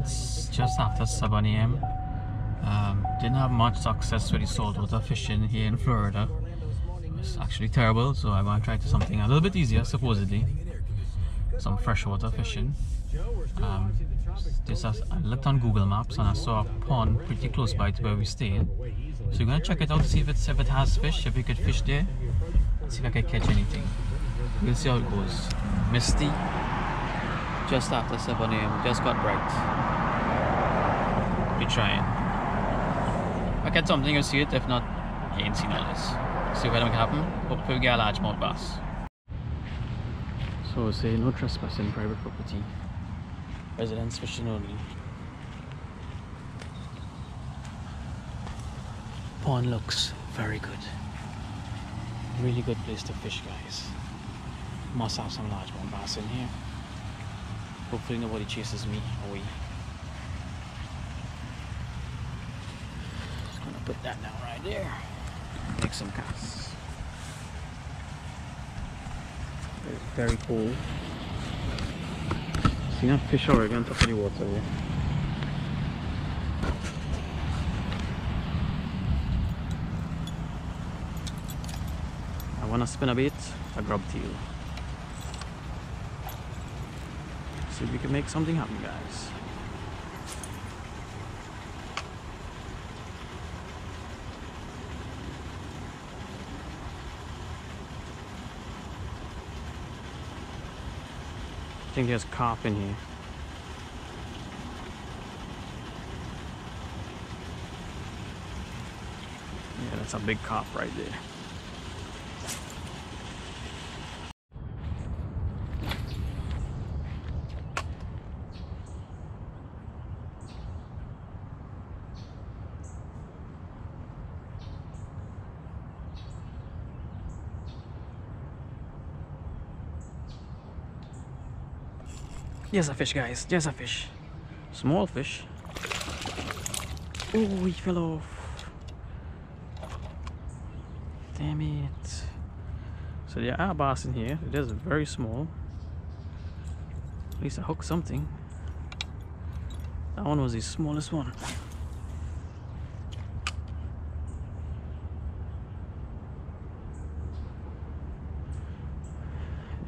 It's just after 7 AM. Didn't have much success with the saltwater fishing here in Florida. It was actually terrible, so I'm gonna try to something a little bit easier, supposedly. Some freshwater fishing. I looked on Google Maps and I saw a pond pretty close by to where we stayed. So we're gonna check it out to see if it has fish, if we could fish there. See if I can catch anything. We'll see how it goes. Misty. Just after 7 AM, just got bright. Be trying. If I catch something, you'll see it. If not, you ain't seen all this. See what can happen. Hopefully we get a largemouth bass. So say no trespassing private property. Residents fishing only. Pond looks very good. Really good place to fish, guys. Must have some largemouth bass in here. Hopefully nobody chases me away. Just gonna put that down right there. Make some casts. It's very cold. See that fish already on top of the water here. I wanna spin a bait, a grub tail. See if we can make something happen, guys. I think there's carp in here. Yeah, that's a big carp right there. There's a fish, guys. There's a fish. Small fish. Oh, he fell off. Damn it. So there are bass in here. It is very small. At least I hooked something. That one was the smallest one.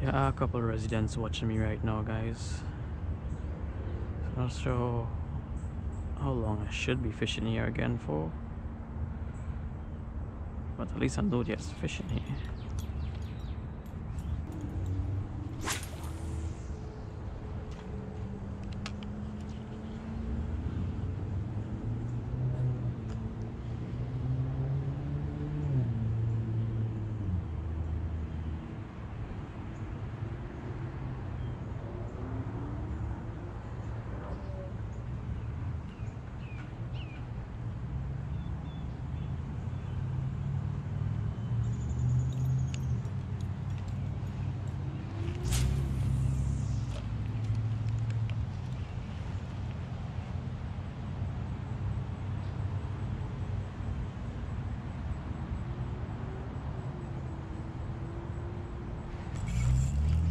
There are a couple of residents watching me right now, guys. I'm not sure how long I should be fishing here again for, but at least I know there's fish in here.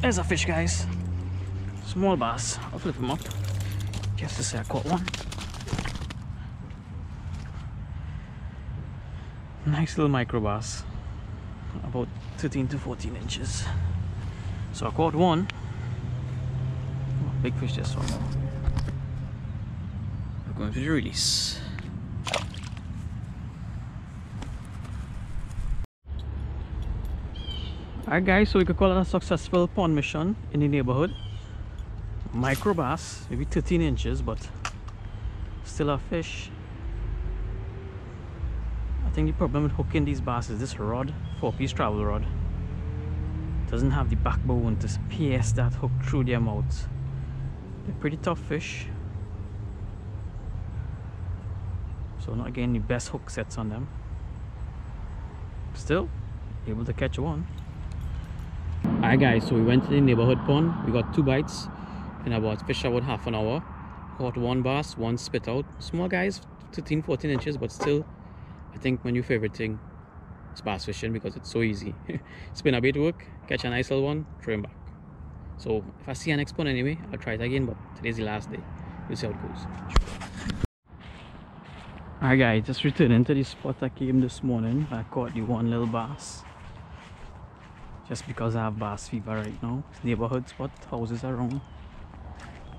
There's a fish, guys. Small bass. I'll flip him up. Just to say I caught one. Nice little micro bass. About 13 to 14 inches. So I caught one. Oh, big fish, this one. I'm going to release. Alright, guys, so we could call it a successful pond mission in the neighborhood. Micro bass, maybe 13 inches, but still a fish. I think the problem with hooking these bass is this rod, 4-piece travel rod. It doesn't have the backbone to pierce that hook through their mouths. They're pretty tough fish. So not getting the best hook sets on them. Still, able to catch one. Alright, guys, so we went to the neighborhood pond. We got 2 bites in about half an hour. Caught 1 bass, 1 spit out. Small, guys, 13, 14 inches, but still, I think my new favorite thing is bass fishing because it's so easy. Spin a bait work, catch a nice little one, throw him back. So if I see an next pond anyway, I'll try it again, but today's the last day. We'll see how it goes. Alright guys, just returning to the spot I came this morning. I caught the one little bass. Just because I have bass fever right now. It's a neighborhood spot, houses around.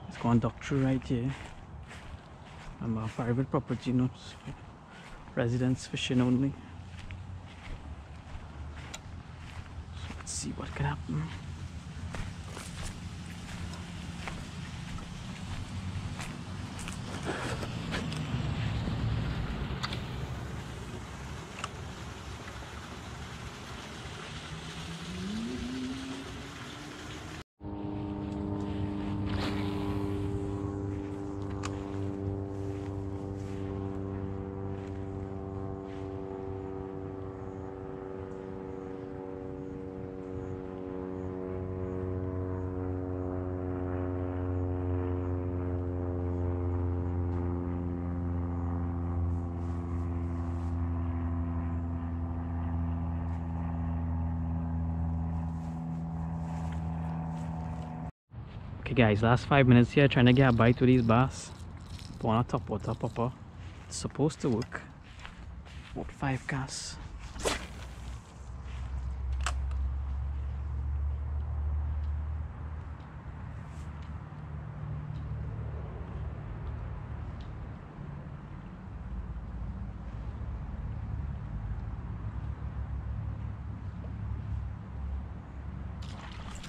It's going duck through right here. I'm a private property, not residents fishing only. So let's see what can happen. Okay guys, last 5 minutes here trying to get a bite with these bass. Put on a top water popper. It's supposed to work. About 5 casts.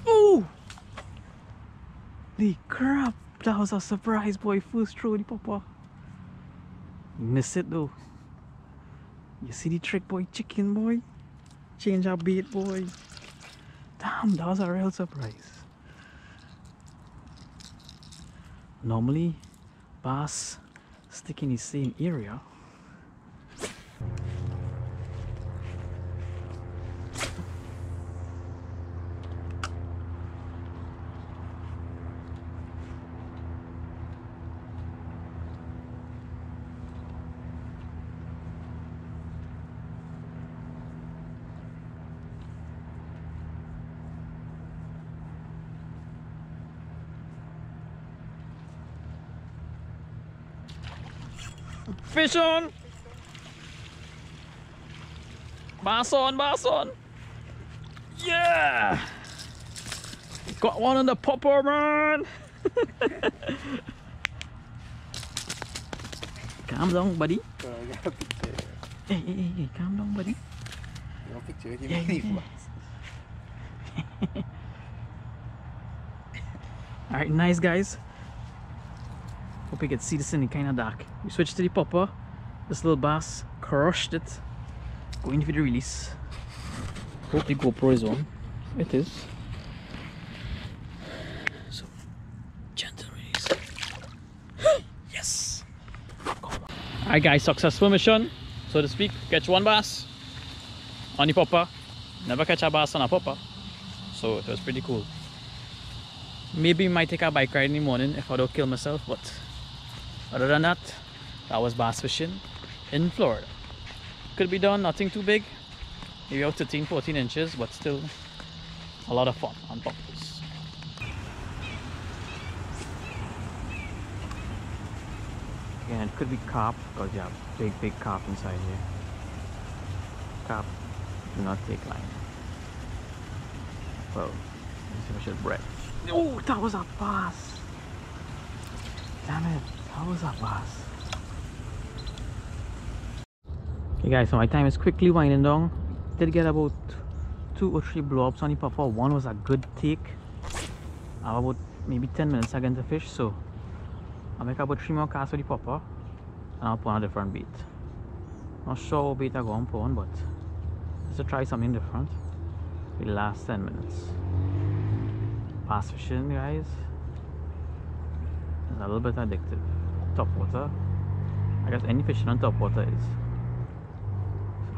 Ooh! Holy crap, that was a surprise, boy. First throw the popper. Miss it though. You see the trick, boy? Chicken, boy. Change our bait, boy. Damn, that was a real surprise. Normally bass stick in the same area. Fish on! Bass on, bass on! Yeah! Got one on the popper, man! Calm down, buddy. Hey, calm down, buddy. You want a picture with him? Yeah. Alright, nice guys. Hope you can see this in the kind of dark. We switched to the popper. This little bass crushed it. Going for the release. Hope the GoPro is on. It is. So, gentle release. Yes! Alright guys, successful mission, so to speak. Catch one bass on the popper. Never catch a bass on a popper. So it was pretty cool. Maybe might take a bike ride in the morning if I don't kill myself, but other than that, that was bass fishing in Florida. Could be done, nothing too big. Maybe out 13, 14 inches, but still a lot of fun on poppers. Yeah, it could be carp, because you have big carp inside here. Carp do not take line. Well, let's see if I breath. Oh, that was a bass! Damn it. That was a bass. Okay guys, so my time is quickly winding down. Did get about 2 or 3 blow-ups on the popper. One was a good take. I have about maybe 10 minutes again to fish, so I'll make about 3 more casts with the popper and I'll put on a different bait. Not sure what bait I'm going to put on, but just to try something different. It lasts 10 minutes. Bass fishing guys, it's a little bit addictive. Top water, I guess any fishing on top water is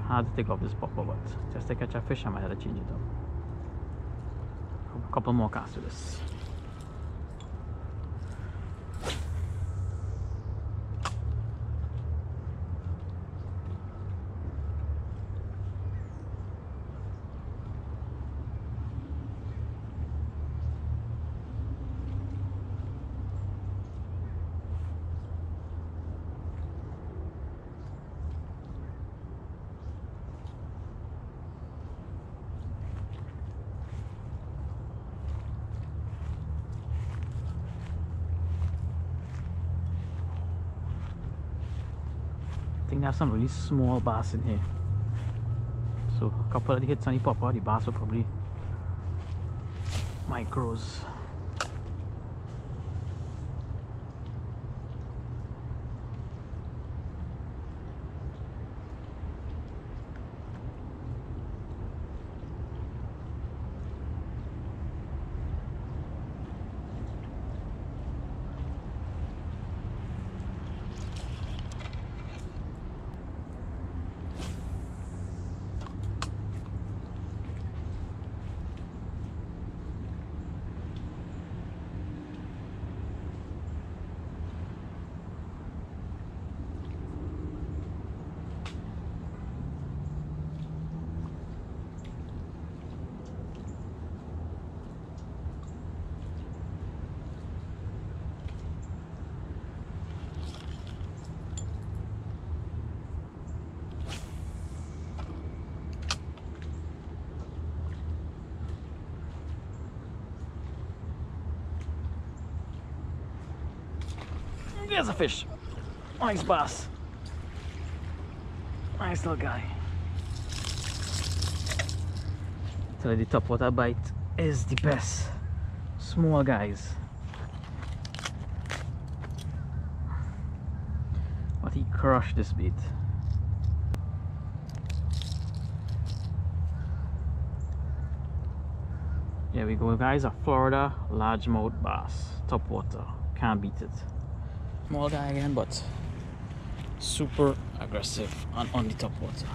hard to take off this popper, but just to catch a fish I might have to change it up. A couple more casts to this. think they have some really small bass in here. So a couple of the hits and they pop out, the bass will probably micros. There's a fish. Nice bass. Nice little guy. Tell you the topwater bite is the best. Small guys. But he crushed this bait. Here we go guys, a Florida largemouth bass. Topwater. Can't beat it. Small guy again, but super aggressive and on the top water.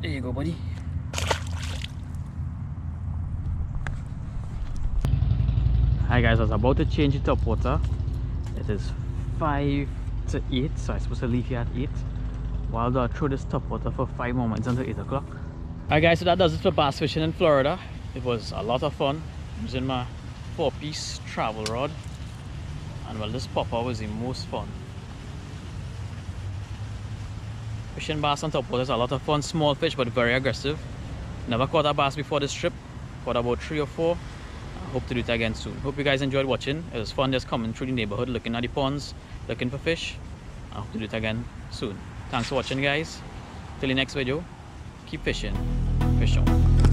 There you go, buddy. Hi guys, I was about to change the top water. It is 5 to 8, so I'm supposed to leave here at 8. While I'll throw this top water for 5 more minutes until 8 o'clock. Alright guys, so that does it for bass fishing in Florida. It was a lot of fun using my 4-piece travel rod. And well, this popper was the most fun. Fishing bass on topwater is a lot of fun. Small fish but very aggressive. Never caught a bass before this trip. Caught about 3 or 4. I hope to do it again soon. Hope you guys enjoyed watching. It was fun just coming through the neighborhood, looking at the ponds, looking for fish. I hope to do it again soon. Thanks for watching guys. Till the next video, keep fishing. Fish on.